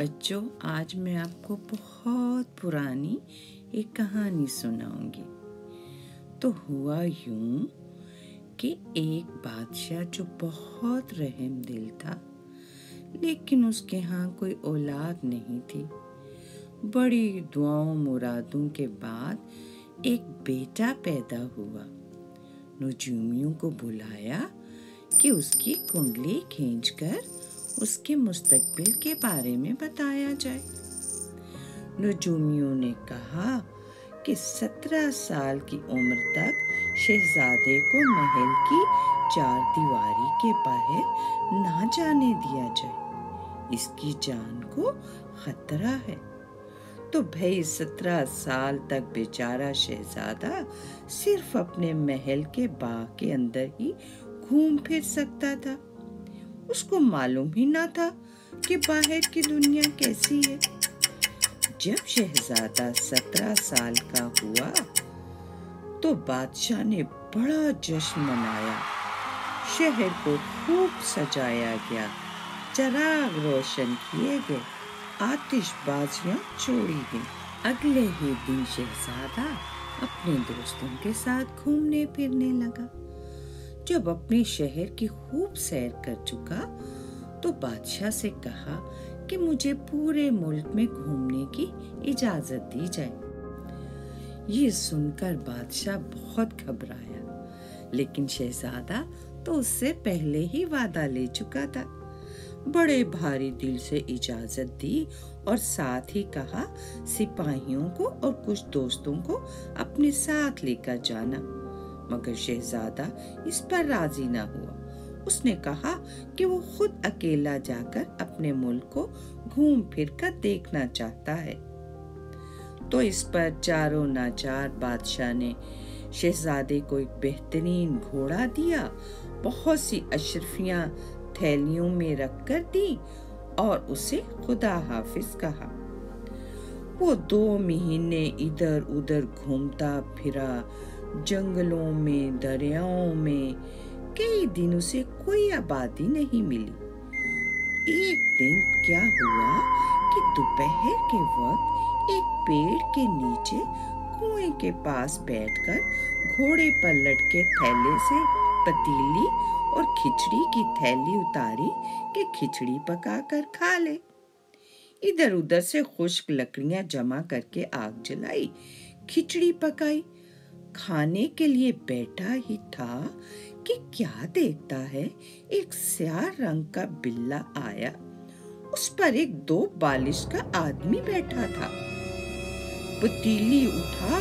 बच्चों, आज मैं आपको बहुत पुरानी एक कहानी सुनाऊंगी। तो हुआ यूं कि एक बादशाह जो बहुत रहम दिल था, लेकिन उसके यहाँ कोई औलाद नहीं थी। बड़ी दुआओं मुरादों के बाद एक बेटा पैदा हुआ। नजूमियों को बुलाया कि उसकी कुंडली खींचकर उसके मुस्तकबिल के बारे में बताया जाए। नजूमियों ने कहा कि 17 साल की उम्र तक शहजादे को महल की 4 दीवारी के बाहर ना जाने दिया जाए, इसकी जान को खतरा है। तो भाई 17 साल तक बेचारा शहजादा सिर्फ अपने महल के बाग के अंदर ही घूम फिर सकता था। उसको मालूम ही ना था कि बाहर की दुनिया कैसी है। जब शहजादा 17 साल का हुआ तो बादशाह ने बड़ा जश्न मनाया। शहर को खूब सजाया गया, चराग रोशन किए गए, आतिशबाजियां छोड़ी गईं। अगले ही दिन शहजादा अपने दोस्तों के साथ घूमने फिरने लगा। जब अपने शहर की खूब सैर कर चुका तो बादशाह से कहा कि मुझे पूरे मुल्क में घूमने की इजाजत दी जाए। ये सुनकर बादशाह बहुत घबराया, लेकिन शहजादा तो उससे पहले ही वादा ले चुका था। बड़े भारी दिल से इजाजत दी और साथ ही कहा सिपाहियों को और कुछ दोस्तों को अपने साथ लेकर जाना। मगर शहजादा इस पर राजी ना हुआ। उसने कहा कि वो खुद अकेला जाकर अपने मुल्क को घूम फिर कर देखना चाहता है। तो इस पर चारों नाचार बादशाह ने शहजादे को एक बेहतरीन घोड़ा दिया, बहुत सी अशरफियां थैलियों में रख कर दी और उसे खुदा हाफिज कहा। वो 2 महीने इधर उधर घूमता फिरा, जंगलों में, दरियाओं में। कई दिनों से कोई आबादी नहीं मिली। एक दिन क्या हुआ कि दोपहर के वक्त एक पेड़ के नीचे कुएं के पास बैठकर घोड़े पर लटके थैले से पतीली और खिचड़ी की थैली उतारी कि खिचड़ी पकाकर खा ले। इधर उधर से खुश्क लकड़ियां जमा करके आग जलाई, खिचड़ी पकाई। खाने के लिए बैठा ही था कि क्या देखता है, एक स्याह रंग का बिल्ला आया। उस पर एक 2 बालिश का आदमी बैठा था। पतीली उठा,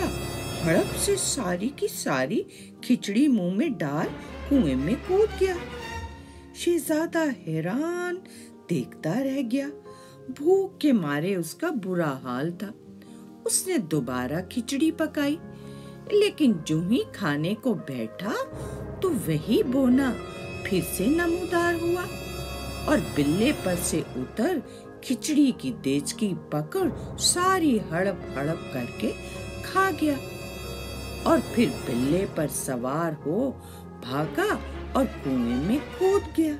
हड़प से सारी की सारी खिचड़ी मुंह में डाल कुएं में कूद गया। शहजादा हैरान देखता रह गया। भूख के मारे उसका बुरा हाल था। उसने दोबारा खिचड़ी पकाई, लेकिन जो ही खाने को बैठा तो वही बोना फिर से नमूदार हुआ और बिल्ले पर से उतर खिचड़ी की देचकी पकड़ सारी हड़प हड़प करके खा गया और फिर बिल्ले पर सवार हो भागा और कुएं में कूद गया।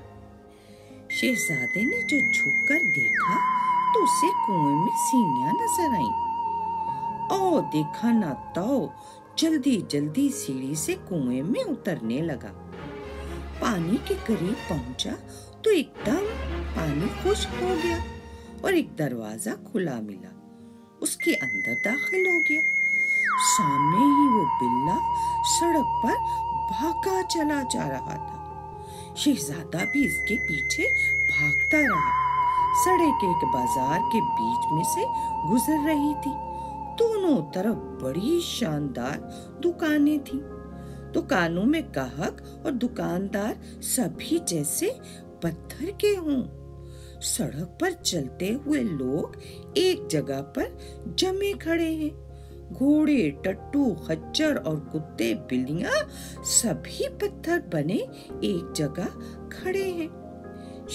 शहजादे ने जो झुककर देखा तो उसे कुएं में सीढ़ियां नजर आईं। ओ देखा ना तो जल्दी जल्दी सीढ़ी से कुएं में उतरने लगा। पानी के करीब पहुंचा तो एकदम पानी खुश्क हो गया और एक दरवाजा खुला मिला। उसके अंदर दाखिल हो गया। सामने ही वो बिल्ला सड़क पर भागा चला जा रहा था। शहजादा भी इसके पीछे भागता रहा। सड़क एक बाजार के बीच में से गुजर रही थी। दोनों तरफ बड़ी शानदार दुकानें थीं। दुकानों में ग्राहक और दुकानदार सभी जैसे पत्थर के हों। सड़क पर चलते हुए लोग एक जगह पर जमे खड़े हैं। घोड़े, टट्टू, खच्चर और कुत्ते, बिल्लियां सभी पत्थर बने एक जगह खड़े हैं।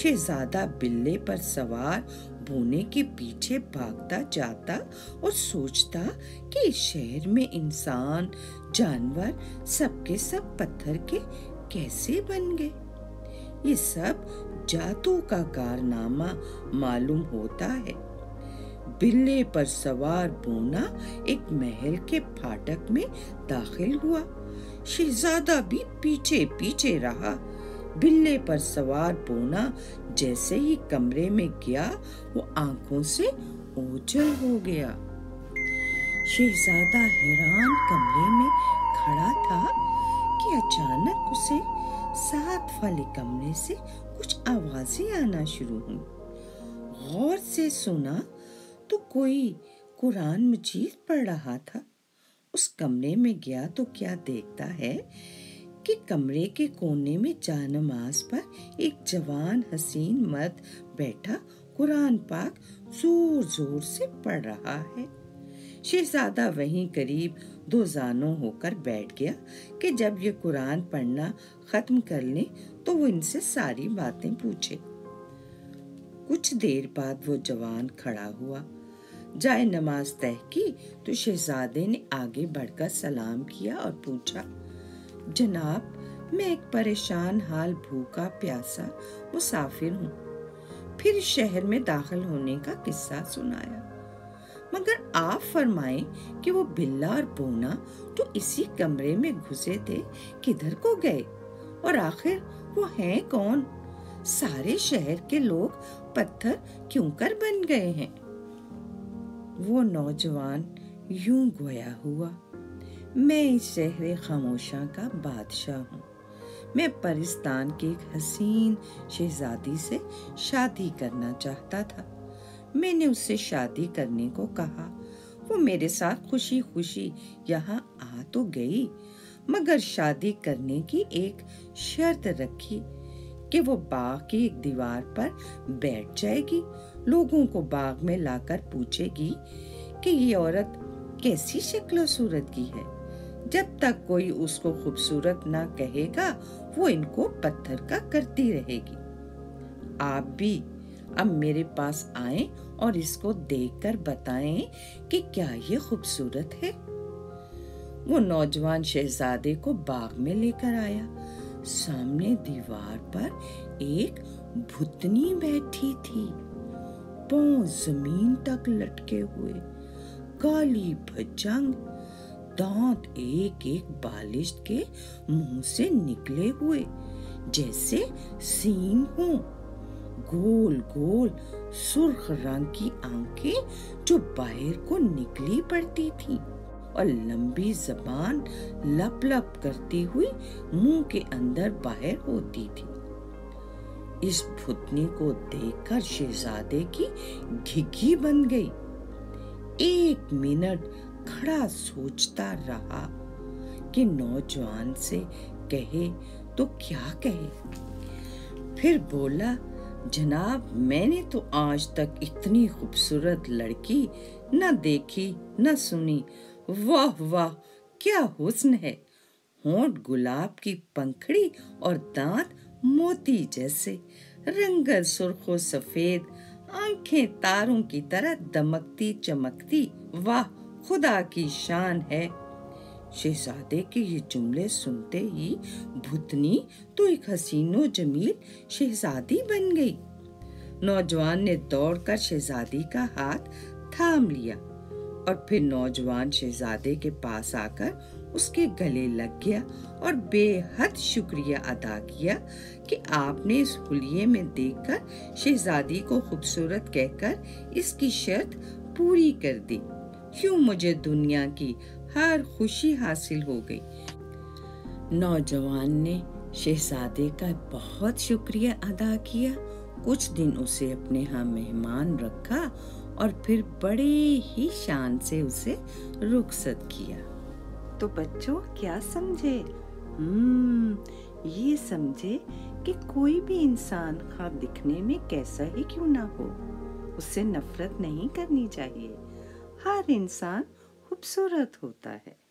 शहजादा बिल्ले पर सवार बोने के पीछे भागता जाता और सोचता कि इस शहर में इंसान, जानवर सबके सब पत्थर के कैसे बन गए। ये सब जादू का कारनामा मालूम होता है। बिल्ले पर सवार बोना एक महल के फाटक में दाखिल हुआ। शहजादा भी पीछे पीछे रहा। बिल्ले पर सवार बोना जैसे ही कमरे में गया, वो आंखों से ओझल हो गया। शहजादा हैरान कमरे में खड़ा था कि अचानक उसे साथ वाले कमरे से कुछ आवाजें आना शुरू हुई। गौर से सुना तो कोई कुरान मजीद पढ़ रहा था। उस कमरे में गया तो क्या देखता है कि कमरे के कोने में जानमाज पर एक जवान हसीन मर्द बैठा कुरान पाक जोर जोर से पढ़ रहा है। शहजादा वहीं करीब दो जानों होकर बैठ गया कि जब ये कुरान पढ़ना खत्म कर लें तो वो इनसे सारी बातें पूछे। कुछ देर बाद वो जवान खड़ा हुआ। जाए नमाज तय की तो शहजादे ने आगे बढ़कर सलाम किया और पूछा, जनाब मैं एक परेशान हाल भूखा प्यासा मुसाफिर हूँ। फिर शहर में दाखिल होने का किस्सा सुनाया, मगर आप फरमाएं कि वो बिल्ला और बोना तो इसी कमरे में घुसे थे किधर को गए, और आखिर वो हैं कौन? सारे शहर के लोग पत्थर क्यों कर बन गए हैं? वो नौजवान यूं गोया हुआ, मैं इस शहर खामोशा का बादशाह हूँ। मैं परिस्तान के एक हसीन शहजादी से शादी करना चाहता था। मैंने उससे शादी करने को कहा। वो मेरे साथ खुशी खुशी यहाँ आ तो गई, मगर शादी करने की एक शर्त रखी कि वो बाग की एक दीवार पर बैठ जाएगी, लोगों को बाग में लाकर पूछेगी कि ये औरत कैसी शक्ल सूरत की है। जब तक कोई उसको खूबसूरत ना कहेगा, वो इनको पत्थर का करती रहेगी। आप भी अब मेरे पास आएं और इसको देखकर बताएं कि क्या ये खूबसूरत है। वो नौजवान शहजादे को बाग में लेकर आया। सामने दीवार पर एक भुतनी बैठी थी, पांव जमीन तक लटके हुए, काली भजंग, दांत एक एक बालिश के मुंह से निकले हुए जैसे सींग हो, गोल गोल सुर्ख रंग की आंखें जो बाहर को निकली पड़ती थी, और लंबी जबान लप लप करती हुई मुंह के अंदर बाहर होती थी। इस भुतनी को देखकर शहजादे की घिघी बन गई। एक मिनट खड़ा सोचता रहा कि नौजवान से कहे तो क्या कहे। फिर बोला, जनाब मैंने तो आज तक इतनी खूबसूरत लड़की न देखी न सुनी। वाह वाह क्या हुस्न है, होंठ गुलाब की पंखड़ी और दांत मोती जैसे, रंगर सुर्खो सफेद, आंखें तारों की तरह दमकती चमकती, वाह खुदा की शान है। शहजादे के ये जुमले सुनते ही भुतनी तो एक हसीनो जमील शहजादी बन गई। नौजवान ने दौड़कर शहजादी का हाथ थाम लिया और फिर नौजवान शहजादे के पास आकर उसके गले लग गया और बेहद शुक्रिया अदा किया कि आपने इस हुलिये में देखकर शहजादी को खूबसूरत कहकर इसकी शर्त पूरी कर दी। क्यों मुझे दुनिया की हर खुशी हासिल हो गई। नौजवान ने शहजादे का बहुत शुक्रिया अदा किया। कुछ दिन उसे अपने यहाँ मेहमान रखा और फिर बड़े ही शान से उसे रुखसत किया। तो बच्चों क्या समझे? ये समझे कि कोई भी इंसान खा दिखने में कैसा ही क्यों ना हो, उससे नफरत नहीं करनी चाहिए। हर इंसान खूबसूरत होता है।